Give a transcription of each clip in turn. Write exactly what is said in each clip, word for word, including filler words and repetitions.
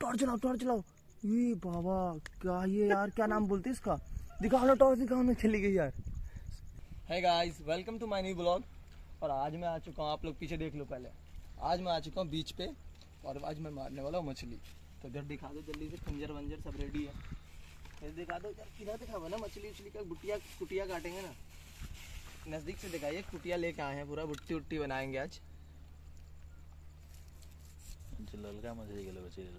Torch चलाओ torch चलाओ। ये बाबा क्या ये यार, क्या नाम बोलते हैं इसका, दिखाओ ना टॉर्च दिखाओ ना, चली गई यार। Hey guys, welcome to my new blog. और आज मैं आ चुका हूँ, आप लोग पीछे देख लो पहले, आज मैं आ चुका हूँ बीच पे और आज मैं मारने वाला हूँ मछली। तो इधर दिखा दो जल्दी से, खंजर वंजर सब रेडी है, इधर दिखा दो। किधर दिखावा ना मछली उछली का, गुटिया कुटिया काटेंगे ना, नज़दीक से दिखाइए। कुटिया लेके आए हैं, पूरा बुट्टी उट्टी बनाएंगे आज। ललका मछली के लिए,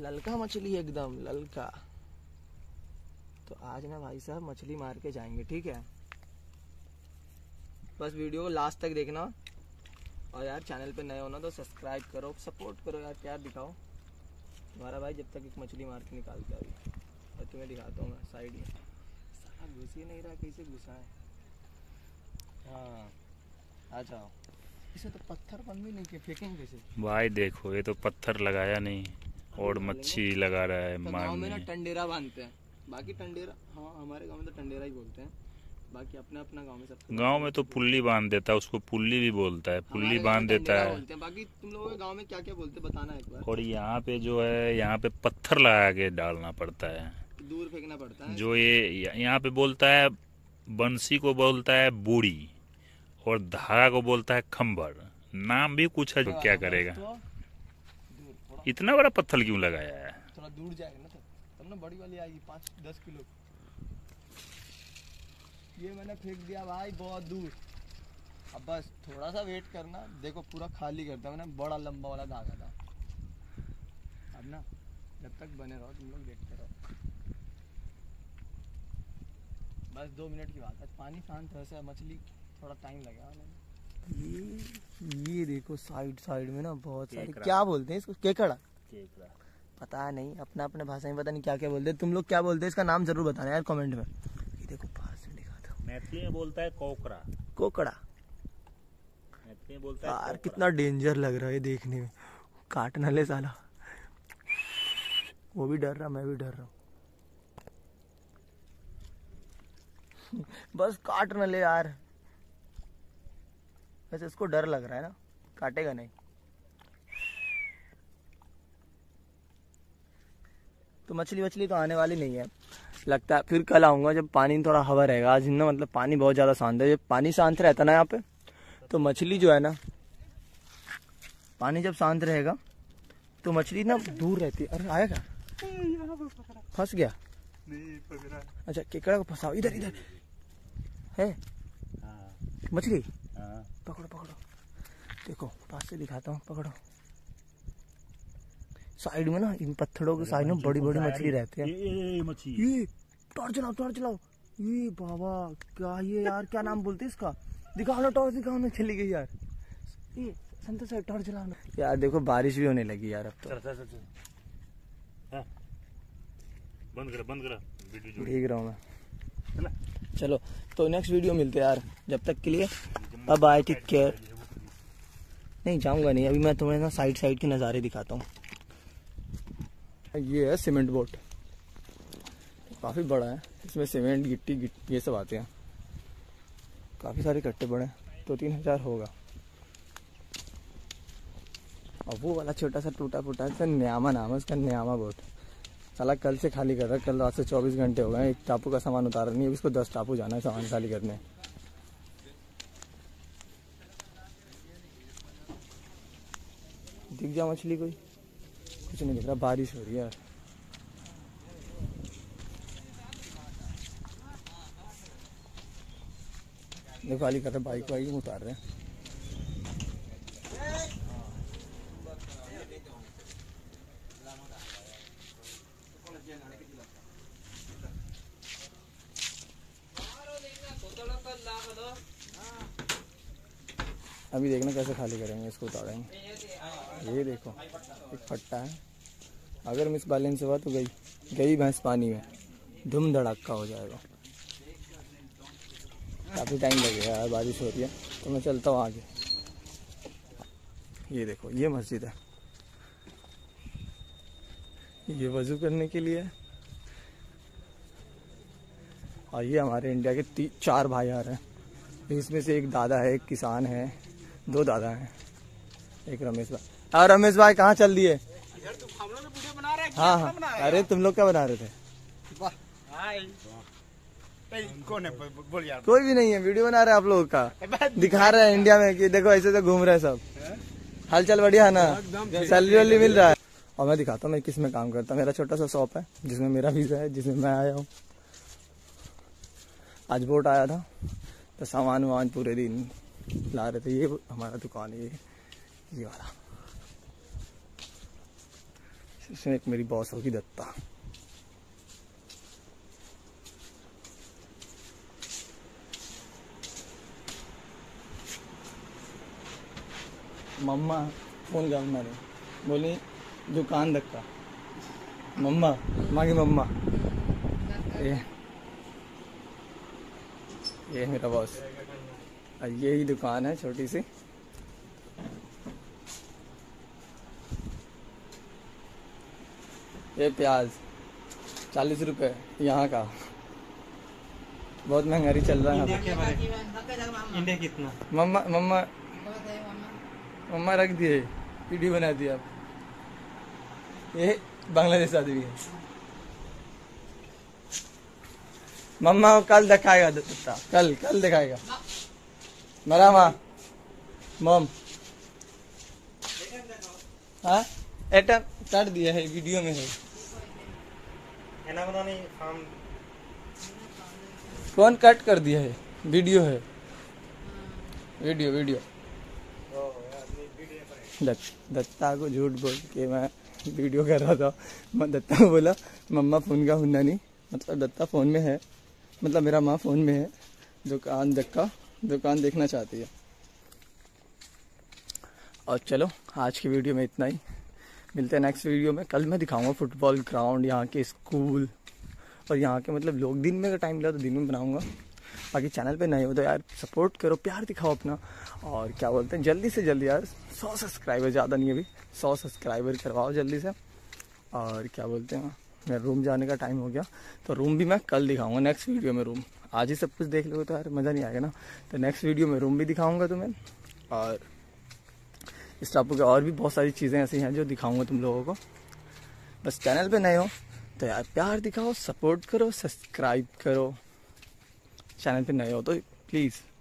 ललका मछली एकदम ललका। तो आज ना भाई साहब मछली मार के जाएंगे, ठीक है। बस वीडियो को लास्ट तक देखना, और यार चैनल पे नए हो ना तो सब्सक्राइब करो, सपोर्ट करो यार, प्यार दिखाओ। हमारा भाई जब तक एक मछली मार के निकालता है, और तुम्हें दिखाता हूँ मैं साइड में। सारा घुस ही नहीं रहा, कैसे घुसा है। हाँ आ जाओ, इसे तो पत्थर बन भी नहीं के फेंकेंगे कैसे भाई। देखो ये तो पत्थर लगाया नहीं और मच्छी लगा रहा है। तो गाँव में ना टंडेरा बांधते हैं, बाकी टंडेरा, हाँ हमारे गाँव में तो टंडेरा ही बोलते हैं, बाकी अपना अपना गाँव में सब। गाँव में तो पुल्ली बांध देता है, उसको पुल्ली भी बोलता है, पुल्ली बांध देता है। बाकी तुम लोगों के गाँव में क्या क्या बोलते बताना एक बार। और यहाँ पे जो है, यहाँ पे पत्थर लगा के डालना पड़ता है, दूर फेंकना पड़ता है। जो ये यहाँ पे बोलता है, बंसी को बोलता है बूढ़ी, और धागा को बोलता है खम्बर। नाम भी कुछ है, क्या करेगा। इतना बड़ा पत्थर क्यों लगाया है, थोड़ा दूर जाएगा ना, तब ना बड़ी वाली आएगी, पाँच दस किलो। ये मैंने फेंक दिया भाई बहुत दूर। अब बस थोड़ा सा वेट करना, देखो पूरा खाली करता है मैंने, बड़ा लंबा वाला धागा था। अब ना जब तक बने रहो तुम लोग, देखते रहो। बस दो मिनट की बात है, पानी शांत हो से मछली थोड़ा टाइम लगा। ये ये देखो साइड साइड में ना बहुत सारे, क्या बोलते हैं इसको, केकड़ा, केकड़ा पता नहीं, अपना अपने भाषा में पता नहीं क्या क्या बोलते हैं। तुम लोग क्या बोलते हैं, इसका नाम जरूर बताना यार कमेंट में। ये देखो पास में दिखा दो, मैथिली में बोलता है कोकड़ा, कोकड़ा मैथिली में बोलता है। यार कितना डेंजर लग रहा है देखने में, काट ना ले साला। वो भी डर रहा, मैं भी डर रहा हूँ। बस काट ना ले यार, वैसे इसको डर लग रहा है ना, काटेगा नहीं। तो मछली वछली तो आने वाली नहीं है लगता है, फिर कल आऊंगा जब पानी थोड़ा हवा रहेगा। आज ना मतलब पानी बहुत ज्यादा शांत है, जब पानी शांत रहता ना यहाँ पे तो मछली जो है ना, पानी जब शांत रहेगा तो मछली ना दूर रहती है। अरे आएगा, फंस गया, अच्छा केकड़ा को फंसाओ, इधर इधर है मछली, पकड़ो पकड़ो। देखो पास से दिखाता हूँ, पकड़ो। साइड में ना, इन पत्थरों के साइड में बड़ी बड़ी मछली रहती है। ये मछली, ये टॉर्च चलाओ टॉर्च चलाओ। ये बाबा क्या ये यार, क्या नाम बोलते हैं इसका, दिखाओ ना टॉर्च दिखाओ ना, चली गई यार। ये संतोष साहब टॉर्च चलाओ ना यार। देखो बारिश भी होने लगी यार, अब तो बंद करा बंद करा वीडियो, ठीक रहा हूँ मैं। चलो तो नेक्स्ट वीडियो मिलते हैं यार, जब तक के लिए अब बाय, टेक केयर। नहीं जाऊंगा नहीं, अभी मैं तुम्हें ना साइड साइड के नज़ारे दिखाता हूँ। ये है सीमेंट बोट, काफ़ी बड़ा है, इसमें सीमेंट गिट्टी गिट्टी ये सब आते हैं, काफ़ी सारे कट्टे बड़े हैं, दो तीन हज़ार होगा। और वो वाला छोटा सा टूटा फूटा सा न्यामा नाम है उसका, न्यामा बोट। साला कल से खाली कर रहा है, कल रात से चौबीस घंटे हो गए, एक टापू का सामान उतारा नहीं है, इसको दस टापू जाना है सामान खाली करने। दिख जा मछली कोई, कुछ नहीं दिख रहा, बारिश हो रही है यार। देखो खाली कर रहे, बाइक वाइक में उतार रहे हैं। अभी देखना कैसे खाली करेंगे, इसको उतारेंगे। ये देखो एक फट्टा है, अगर मिस बैलेंस हुआ तो गई गई भैंस पानी में, धूम धड़ाका हो जाएगा। काफ़ी टाइम लगेगा यार, बारिश हो रही है, तो मैं चलता हूँ आगे। ये देखो ये मस्जिद है, ये वजू करने के लिए है। और ये हमारे इंडिया के तीन चार भाई आ रहे हैं, इसमें से एक दादा है, एक किसान है, दो दादा हैं, एक रमेश भाई। और रमेश भाई कहाँ चल दिए? हाँ हाँ, अरे तुम लोग क्या बना रहे थे? कोई भी नहीं है, वीडियो बना रहे आप लोगों का, दिखा रहे हैं इंडिया में कि देखो ऐसे तो घूम रहे सब। हालचाल बढ़िया है ना? सैलरी वैलरी मिल रहा है? और मैं दिखाता हूँ मैं किस में काम करता हूँ। मेरा छोटा सा शॉप है जिसमें मेरा वीजा है, जिसमें मैं आया हूँ। आज बोट आया था तो सामान वामान पूरे दिन ला रहे थे। ये हमारा दुकान है, ये ये वाला। इसमें एक मेरी बॉस होगी दत्ता। मम्मा फोन कर मारे, बोली दुकान दत्ता मम्मा माँ की मम्मा। ये ये मेरा बॉस, ये ही दुकान है छोटी सी। ये प्याज चालीस रुपए यहाँ का, बहुत महंगाई चल रहा है। इंडिया कितना? मम्मा मम्मा मम्मा रख दिए, वीडियो बना दिए आप। ये बांग्लादेश आदमी है। मम्मा कल दिखाएगा दत्ता, कल कल दिखाएगा मेरा माँ मम। हाँ एटम कर दिया है, वीडियो में है। फोन कट कर दिया है, वीडियो है, वीडियो वीडियो। दत्ता को झूठ बोल के मैं वीडियो कर रहा था। मैं दत्ता को बोला मम्मा फोन का हुन्ना नहीं, मतलब दत्ता फोन में है, मतलब मेरा माँ फोन में है। दुकान दक्का दुकान देखना चाहती है। और चलो आज की वीडियो में इतना ही, मिलते हैं नेक्स्ट वीडियो में। कल मैं दिखाऊंगा फुटबॉल ग्राउंड, यहाँ के स्कूल और यहाँ के मतलब लोग। दिन में अगर टाइम मिला तो दिन में बनाऊंगा। बाकी चैनल पे नए हो तो यार सपोर्ट करो, प्यार दिखाओ अपना। और क्या बोलते हैं, जल्दी से जल्दी यार सौ सब्सक्राइबर, ज़्यादा नहीं अभी, सौ सब्सक्राइबर करवाओ जल्दी से। और क्या बोलते हैं, मेरा रूम जाने का टाइम हो गया, तो रूम भी मैं कल दिखाऊँगा नेक्स्ट वीडियो में। रूम आज ही सब कुछ देख लोगे तो यार मज़ा नहीं आएगा ना, तो नेक्स्ट वीडियो में रूम भी दिखाऊँगा तुम्हें। और इस टापू के और भी बहुत सारी चीज़ें ऐसी हैं जो दिखाऊंगा तुम लोगों को। बस चैनल पे नए हो तो यार प्यार दिखाओ, सपोर्ट करो, सब्सक्राइब करो। चैनल पे नए हो तो प्लीज़